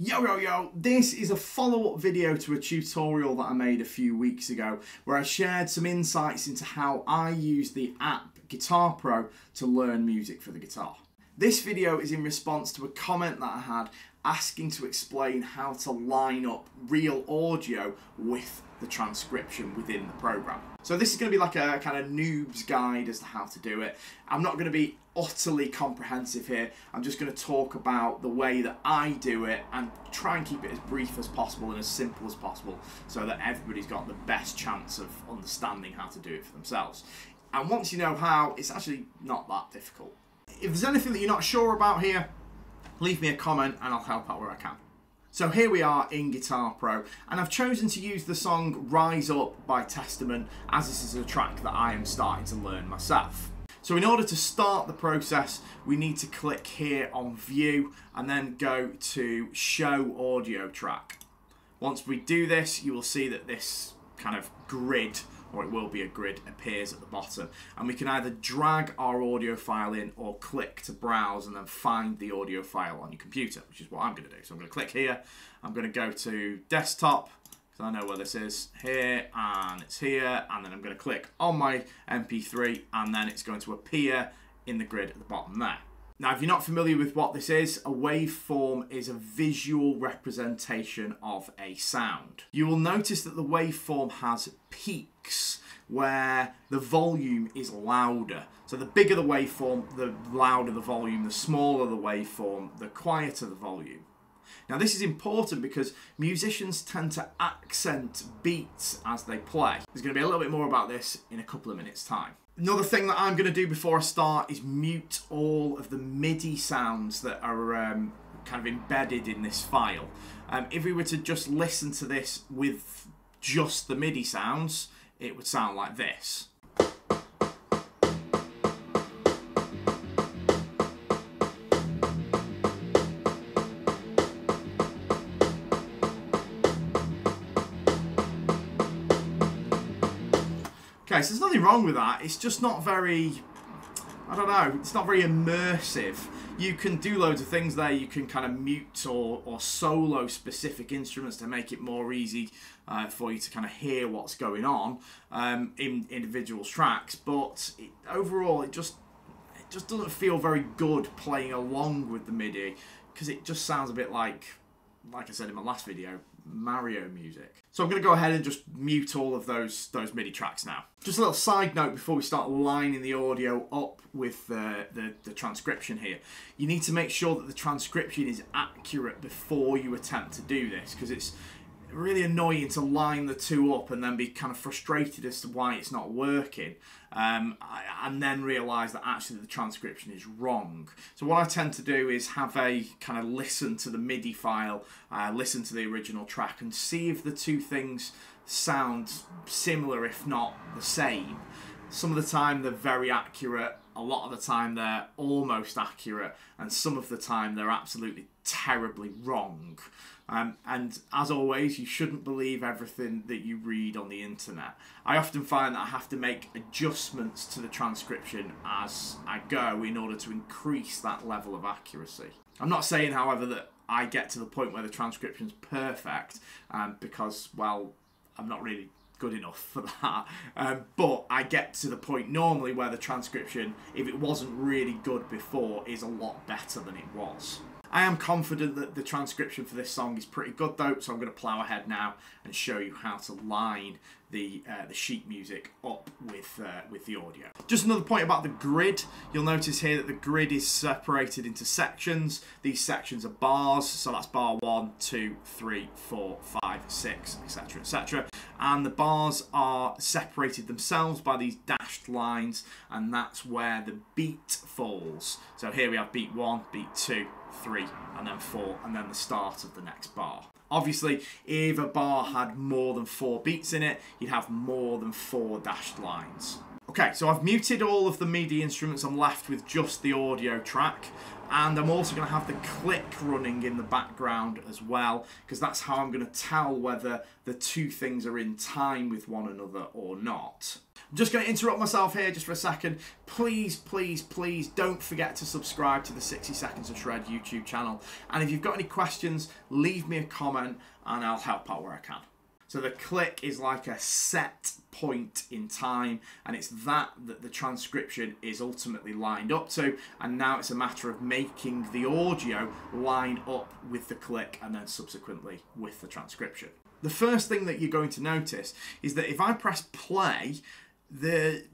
Yo, this is a follow-up video to a tutorial that I made a few weeks ago where I shared some insights into how I use the app Guitar Pro to learn music for the guitar. This video is in response to a comment that I had asking to explain how to line up real audio with the transcription within the program. So this is going to be like a kind of noob's guide as to how to do it. I'm not going to be utterly comprehensive here. I'm just going to talk about the way that I do it and try and keep it as brief as possible and as simple as possible so that everybody's got the best chance of understanding how to do it for themselves. And once you know how, it's actually not that difficult. If there's anything that you're not sure about here, leave me a comment and I'll help out where I can. So here we are in Guitar Pro, and I've chosen to use the song Rise Up by Testament as this is a track that I am starting to learn myself. So in order to start the process, we need to click here on View and then go to Show Audio Track. Once we do this, you will see that this kind of grid, or it will be a grid, appears at the bottom, and we can either drag our audio file in or click to browse and then find the audio file on your computer, which is what I'm going to do. So I'm going to click here, I'm going to go to desktop because I know where this is, here and it's here, and then I'm going to click on my mp3 and then it's going to appear in the grid at the bottom there. Now, if you're not familiar with what this is, a waveform is a visual representation of a sound. You will notice that the waveform has peaks where the volume is louder. So the bigger the waveform, the louder the volume, the smaller the waveform, the quieter the volume. Now, this is important because musicians tend to accent beats as they play. There's going to be a little bit more about this in a couple of minutes' time. Another thing that I'm going to do before I start is mute all of the MIDI sounds that are kind of embedded in this file. If we were to just listen to this with just the MIDI sounds, it would sound like this. Okay, so there's nothing wrong with that, it's just not very, I don't know, it's not very immersive. You can do loads of things there, you can kind of mute or solo specific instruments to make it more easy for you to kind of hear what's going on in individual tracks, but overall it just doesn't feel very good playing along with the MIDI, because it just sounds a bit like I said in my last video, Mario music. So I'm going to go ahead and just mute all of those MIDI tracks now. Just a little side note before we start lining the audio up with the transcription here. You need to make sure that the transcription is accurate before you attempt to do this, because it's really annoying to line the two up and then be kind of frustrated as to why it's not working and then realise that actually the transcription is wrong. So what I tend to do is have a kind of listen to the MIDI file, listen to the original track and see if the two things sound similar, if not the same. Some of the time they're very accurate, a lot of the time they're almost accurate, and some of the time they're absolutely terribly wrong. And as always, you shouldn't believe everything that you read on the internet. I often find that I have to make adjustments to the transcription as I go in order to increase that level of accuracy. I'm not saying, however, that I get to the point where the transcription's perfect, because, well, I'm not really good enough for that, but I get to the point normally where the transcription, if it wasn't really good before, is a lot better than it was. I am confident that the transcription for this song is pretty good though, so I'm going to plow ahead now and show you how to line the sheet music up with the audio. Just another point about the grid, you'll notice here that the grid is separated into sections. These sections are bars, so that's bar 1, 2, 3, 4, 5, 6, etc, etc. And the bars are separated themselves by these dashed lines, and that's where the beat falls. So here we have beat 1, beat 2, 3, and then 4, and then the start of the next bar. Obviously, if a bar had more than 4 beats in it, you'd have more than 4 dashed lines. Okay, so I've muted all of the MIDI instruments, I'm left with just the audio track, and I'm also going to have the click running in the background as well, because that's how I'm going to tell whether the two things are in time with one another or not. I'm just going to interrupt myself here just for a second. Please, please, please don't forget to subscribe to the 60 Seconds of Shred YouTube channel. And if you've got any questions, leave me a comment and I'll help out where I can. So the click is like a set point in time, and it's that the transcription is ultimately lined up to, and now it's a matter of making the audio line up with the click and then subsequently with the transcription. The first thing that you're going to notice is that if I press play, the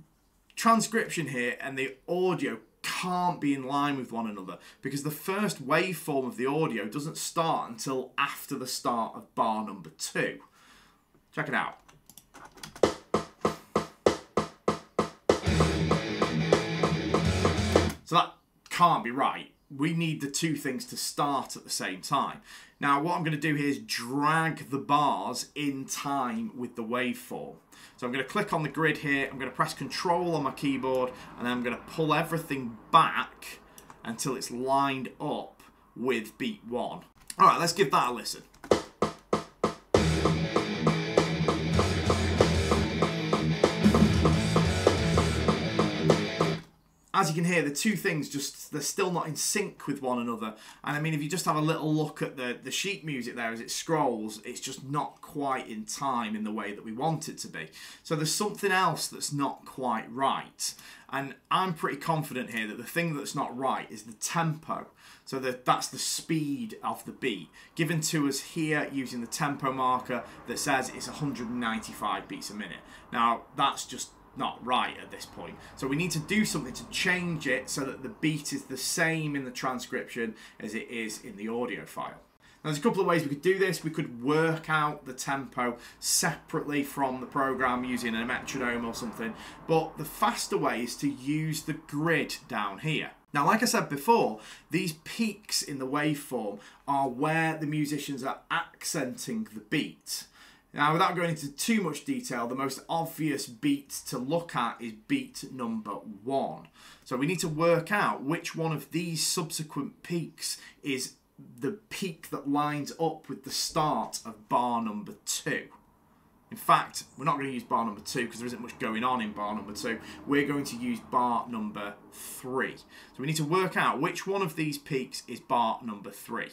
transcription here and the audio can't be in line with one another, because the first waveform of the audio doesn't start until after the start of bar number 2. Check it out. So that can't be right. We need the two things to start at the same time. Now what I'm going to do here is drag the bars in time with the waveform. So I'm going to click on the grid here, I'm going to press Control on my keyboard, and then I'm going to pull everything back until it's lined up with beat 1. Alright, let's give that a listen. As you can hear, the two things just, they're still not in sync with one another. And I mean, if you just have a little look at the sheet music there as it scrolls, it's just not quite in time in the way that we want it to be. So there's something else that's not quite right. And I'm pretty confident here that the thing that's not right is the tempo. So that's the speed of the beat, given to us here using the tempo marker that says it's 195 beats a minute. Now, that's just not right at this point, so we need to do something to change it so that the beat is the same in the transcription as it is in the audio file. Now there's a couple of ways we could do this. We could work out the tempo separately from the program using a metronome or something, but the faster way is to use the grid down here. Now, like I said before, these peaks in the waveform are where the musicians are accenting the beat. Now, without going into too much detail, the most obvious beat to look at is beat number 1. So we need to work out which one of these subsequent peaks is the peak that lines up with the start of bar number 2. In fact, we're not going to use bar number 2 because there isn't much going on in bar number 2. We're going to use bar number 3. So we need to work out which one of these peaks is bar number 3.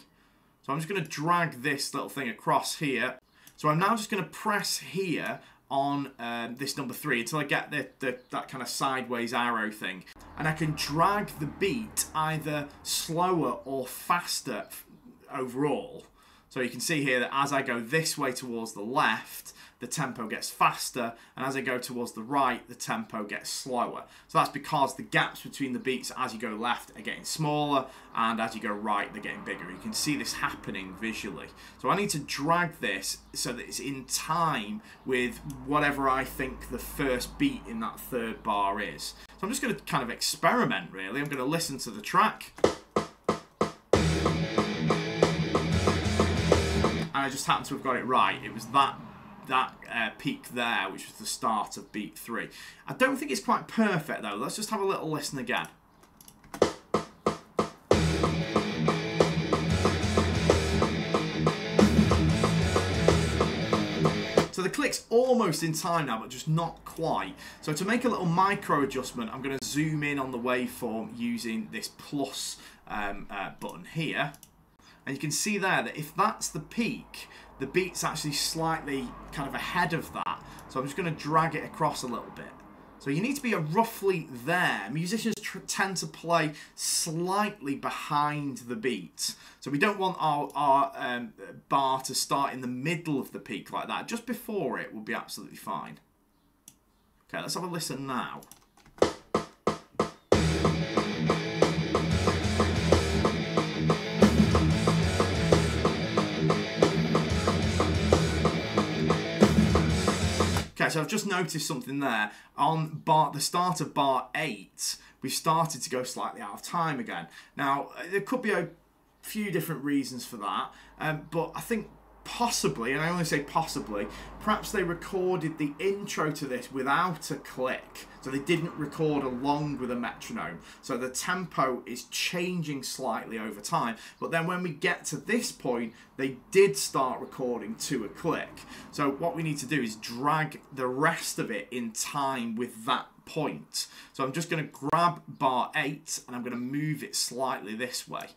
So I'm just going to drag this little thing across here. So I'm now just going to press here on this number 3 until I get that kind of sideways arrow thing. And I can drag the beat either slower or faster overall. So you can see here that as I go this way towards the left, the tempo gets faster, and as I go towards the right, the tempo gets slower. So that's because the gaps between the beats as you go left are getting smaller, and as you go right, they're getting bigger. You can see this happening visually. So I need to drag this so that it's in time with whatever I think the first beat in that third bar is. So I'm just going to kind of experiment, really. I'm going to listen to the track. I just happened to have got it right. It was that peak there, which was the start of beat 3. I don't think it's quite perfect though. Let's just have a little listen again. So the click's almost in time now, but just not quite. So to make a little micro adjustment, I'm going to zoom in on the waveform using this plus button here. And you can see there that if that's the peak, the beat's actually slightly kind of ahead of that. So I'm just going to drag it across a little bit. So you need to be roughly there. Musicians tend to play slightly behind the beat. So we don't want our bar to start in the middle of the peak like that. Just before it would be absolutely fine. Okay, let's have a listen now. So I've just noticed something there. On the start of bar 8, we've started to go slightly out of time again. Now, there could be a few different reasons for that, but I think possibly, and I only say possibly, perhaps they recorded the intro to this without a click. So they didn't record along with a metronome. So the tempo is changing slightly over time. But then when we get to this point, they did start recording to a click. So what we need to do is drag the rest of it in time with that point. So I'm just going to grab bar 8 and I'm going to move it slightly this way.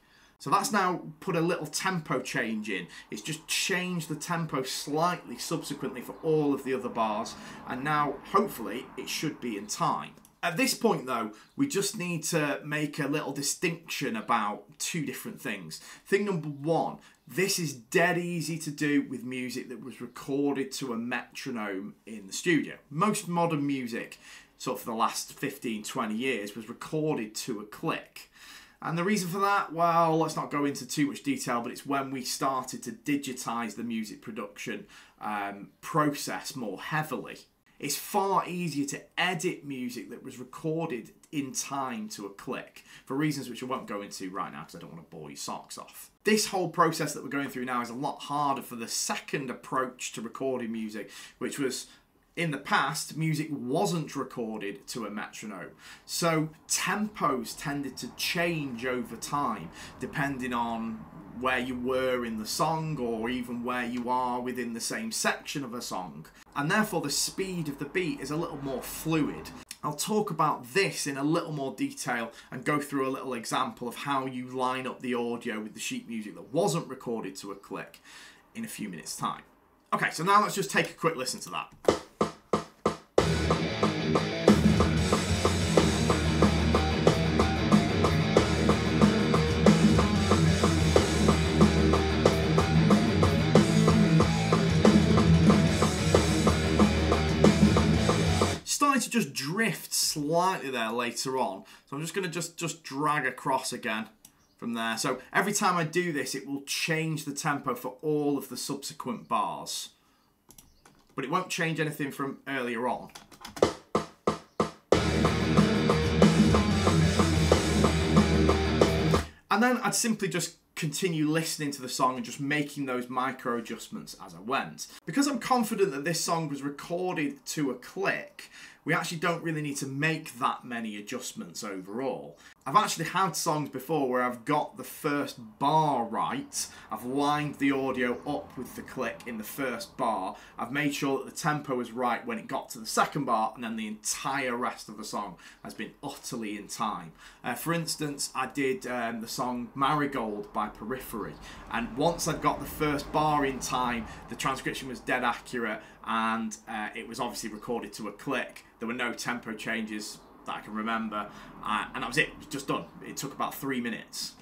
So that's now put a little tempo change in. It's just changed the tempo slightly subsequently for all of the other bars. And now, hopefully, it should be in time. At this point, though, we just need to make a little distinction about two different things. Thing number one, this is dead easy to do with music that was recorded to a metronome in the studio. Most modern music, sort of for the last 15, 20 years, was recorded to a click. And the reason for that, well, let's not go into too much detail, but it's when we started to digitize the music production process more heavily. It's far easier to edit music that was recorded in time to a click, for reasons which I won't go into right now because I don't want to bore your socks off. This whole process that we're going through now is a lot harder for the second approach to recording music, which was, in the past, music wasn't recorded to a metronome, so tempos tended to change over time, depending on where you were in the song or even where you are within the same section of a song. And therefore the speed of the beat is a little more fluid. I'll talk about this in a little more detail and go through a little example of how you line up the audio with the sheet music that wasn't recorded to a click in a few minutes' time. Okay, so now let's just take a quick listen to that. To just drift slightly there later on, so I'm just going to just drag across again from there. So every time I do this, it will change the tempo for all of the subsequent bars, but it won't change anything from earlier on. And then I'd simply just continue listening to the song and just making those micro adjustments as I went. Because I'm confident that this song was recorded to a click, we actually don't really need to make that many adjustments overall. I've actually had songs before where I've got the first bar right, I've lined the audio up with the click in the first bar, I've made sure that the tempo is right when it got to the second bar, and then the entire rest of the song has been utterly in time. For instance, I did the song Marigold by Periphery, and once I'd got the first bar in time, the transcription was dead accurate, and it was obviously recorded to a click. There were no tempo changes that I can remember, and that was it. It was just done. It took about 3 minutes.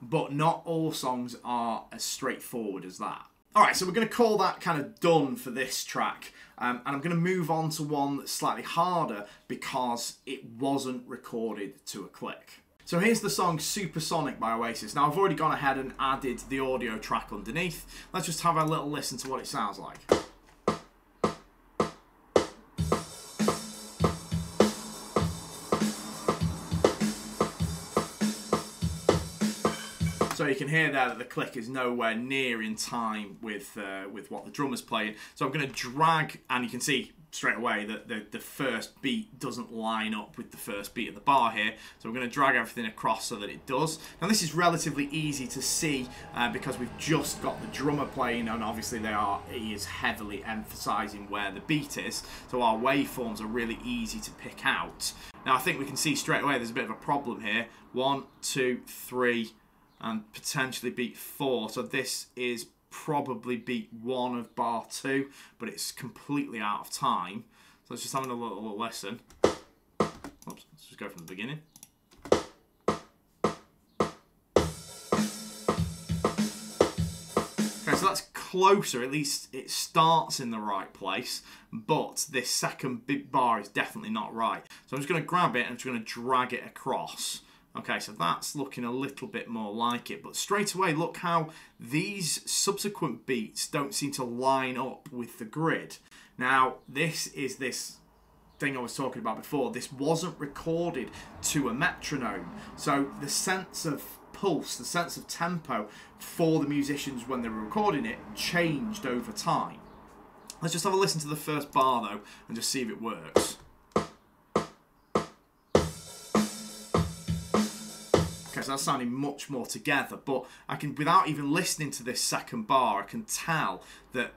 But not all songs are as straightforward as that. Alright, so we're going to call that kind of done for this track, and I'm going to move on to one that's slightly harder because it wasn't recorded to a click. So here's the song Supersonic by Oasis. Now I've already gone ahead and added the audio track underneath. Let's just have a little listen to what it sounds like. So you can hear there that the click is nowhere near in time with what the drummer's playing. So I'm going to drag, and you can see straight away that the first beat doesn't line up with the first beat of the bar here. So we're going to drag everything across so that it does. Now this is relatively easy to see because we've just got the drummer playing, and obviously he is heavily emphasising where the beat is. So our waveforms are really easy to pick out. Now I think we can see straight away there's a bit of a problem here. 1, 2, 3... and potentially beat 4, so this is probably beat 1 of bar 2, but it's completely out of time. So let's just have a little listen. Oops, let's just go from the beginning. Okay, so that's closer, at least it starts in the right place, but this second big bar is definitely not right. So I'm just going to grab it and I'm just going to drag it across. Okay, so that's looking a little bit more like it, but straight away, look how these subsequent beats don't seem to line up with the grid. Now, this is this thing I was talking about before. This wasn't recorded to a metronome, so the sense of pulse, the sense of tempo for the musicians when they were recording it changed over time. Let's just have a listen to the first bar though and just see if it works. Okay, so that's sounding much more together, but I can, without even listening to this second bar, I can tell that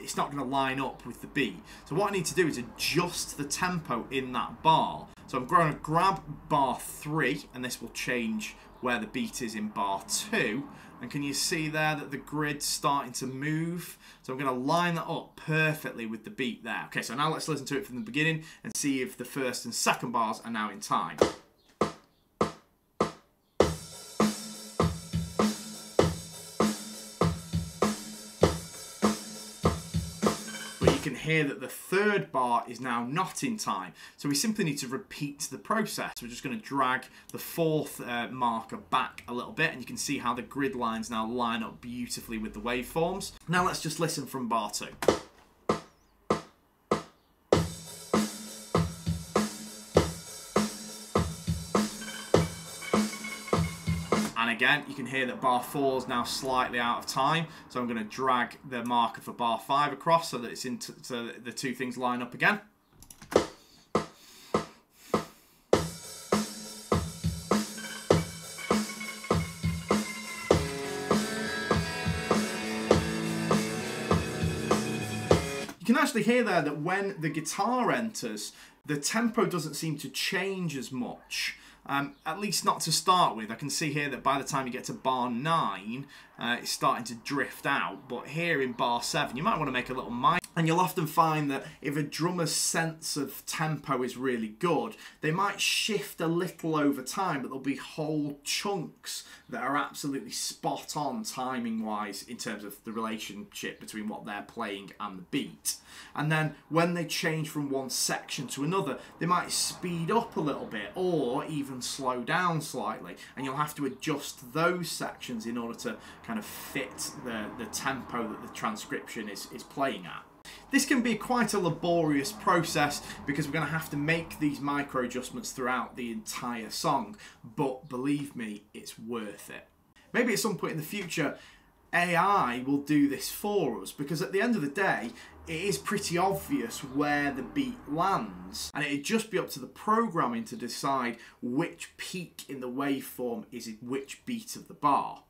it's not going to line up with the beat. So what I need to do is adjust the tempo in that bar. So I'm going to grab bar 3, and this will change where the beat is in bar 2. And can you see there that the grid's starting to move? So I'm going to line that up perfectly with the beat there. Okay, so now let's listen to it from the beginning and see if the first and second bars are now in time. Hear that the third bar is now not in time, so we simply need to repeat the process. We're just going to drag the fourth marker back a little bit, and you can see how the grid lines now line up beautifully with the waveforms. Now let's just listen from bar 2. And again, you can hear that bar 4 is now slightly out of time, so I'm going to drag the marker for bar 5 across so that it's so that the two things line up again. You can actually hear there that when the guitar enters, the tempo doesn't seem to change as much. At least not to start with. I can see here that by the time you get to bar 9, it's starting to drift out. But here in bar 7, you might want to make a little minor. And you'll often find that if a drummer's sense of tempo is really good, they might shift a little over time, but there'll be whole chunks that are absolutely spot on timing-wise in terms of the relationship between what they're playing and the beat. And then when they change from one section to another, they might speed up a little bit or even slow down slightly. And you'll have to adjust those sections in order to kind of fit the tempo that the transcription is playing at. This can be quite a laborious process because we're going to have to make these micro adjustments throughout the entire song, but believe me, it's worth it. Maybe at some point in the future, AI will do this for us, because at the end of the day, it is pretty obvious where the beat lands, and it'd just be up to the programming to decide which peak in the waveform is in which beat of the bar.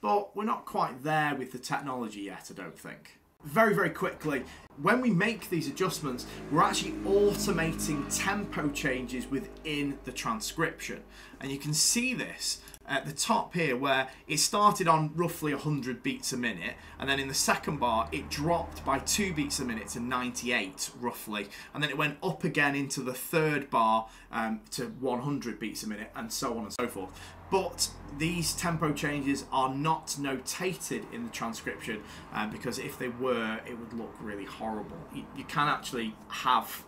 But we're not quite there with the technology yet, I don't think. Very, very quickly, when we make these adjustments, we're actually automating tempo changes within the transcription. And you can see this at the top here, where it started on roughly 100 beats a minute, and then in the second bar it dropped by 2 beats a minute to 98 roughly, and then it went up again into the third bar to 100 beats a minute, and so on and so forth. But these tempo changes are not notated in the transcription, because if they were, it would look really horrible. You can actually have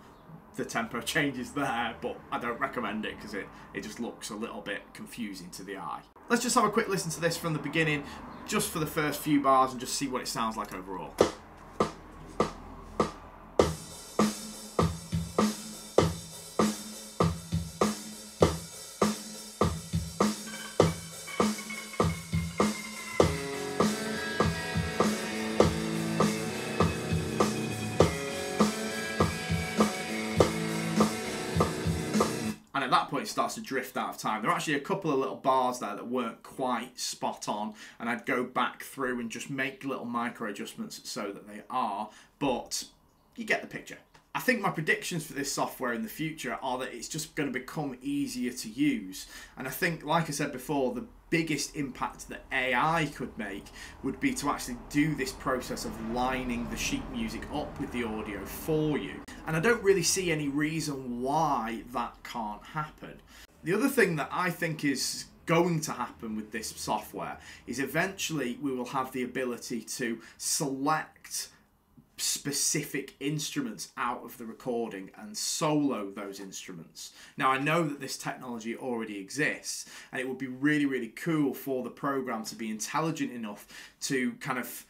the tempo changes there, but I don't recommend it because it just looks a little bit confusing to the eye. Let's just have a quick listen to this from the beginning, just for the first few bars, and just see what it sounds like overall. And at that point it starts to drift out of time. There are actually a couple of little bars there that weren't quite spot on, and I'd go back through and just make little micro adjustments so that they are, but you get the picture. I think my predictions for this software in the future are that it's just going to become easier to use. And I think, like I said before, the biggest impact that AI could make would be to actually do this process of lining the sheet music up with the audio for you. And I don't really see any reason why that can't happen. The other thing that I think is going to happen with this software is eventually we will have the ability to select specific instruments out of the recording and solo those instruments. Now, I know that this technology already exists, and it would be really, really cool for the program to be intelligent enough to kind of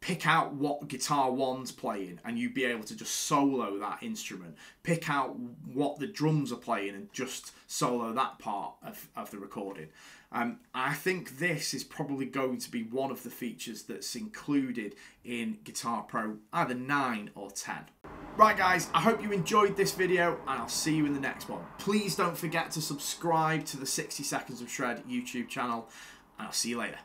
pick out what guitar one's playing and you'd be able to just solo that instrument. Pick out what the drums are playing and just solo that part of the recording. I think this is probably going to be one of the features that's included in Guitar Pro either 9 or 10. Right guys, I hope you enjoyed this video and I'll see you in the next one. Please don't forget to subscribe to the 60 Seconds of Shred YouTube channel and I'll see you later.